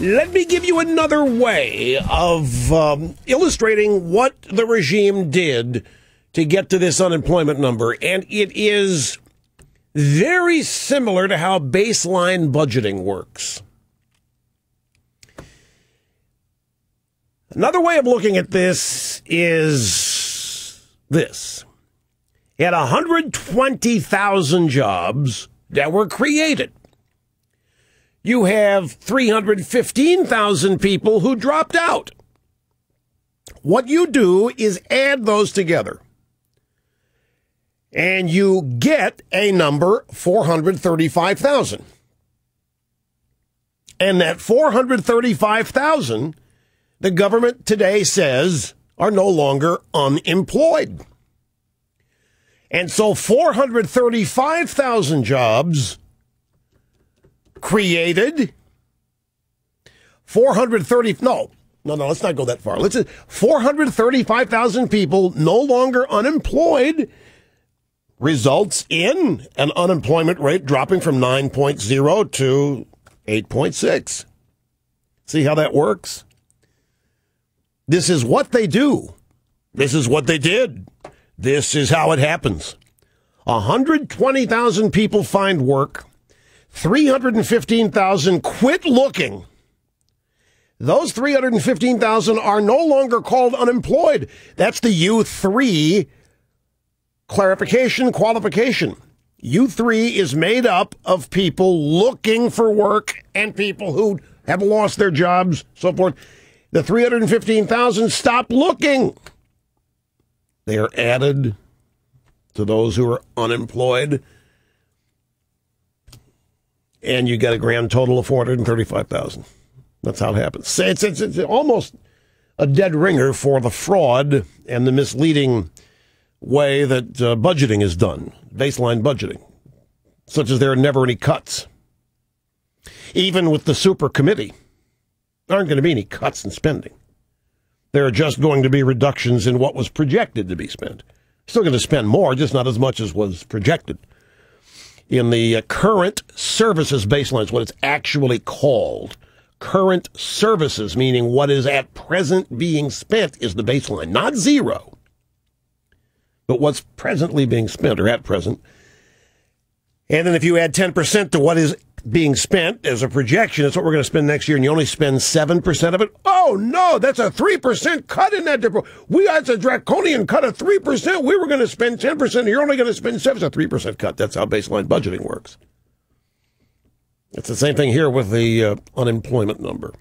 Let me give you another way of illustrating what the regime did to get to this unemployment number. And it is very similar to how baseline budgeting works. Another way of looking at this is this. He had 120,000 jobs that were created. You have 315,000 people who dropped out. What you do is add those together, and you get a number, 435,000. And that 435,000, the government today says, are no longer unemployed. And so 435,000 jobs created, let's not go that far. 435,000 people no longer unemployed results in an unemployment rate dropping from 9.0 to 8.6. See how that works? This is what they do. This is what they did. This is how it happens. 120,000 people find work. 315,000 quit looking. Those 315,000 are no longer called unemployed. That's the U3 clarification qualification. U3 is made up of people looking for work and people who have lost their jobs, so forth. The 315,000 stop looking. They are added to those who are unemployed. And you get a grand total of 435,000. That's how it happens. It's almost a dead ringer for the fraud and the misleading way that budgeting is done, baseline budgeting, such as there are never any cuts. Even with the super committee, there aren't going to be any cuts in spending. There are just going to be reductions in what was projected to be spent. Still going to spend more, just not as much as was projected. In the current services baseline is what it's actually called. Current services, meaning what is at present being spent, is the baseline. Not zero, but what's presently being spent or at present. And then if you add 10% to what is being spent as a projection, that's what we're going to spend next year, and you only spend 7% of it. Oh, no, that's a 3% cut in that. That's a draconian cut of 3%. We were going to spend 10%, and you're only going to spend 7%. It's a 3% cut. That's how baseline budgeting works. It's the same thing here with the unemployment number.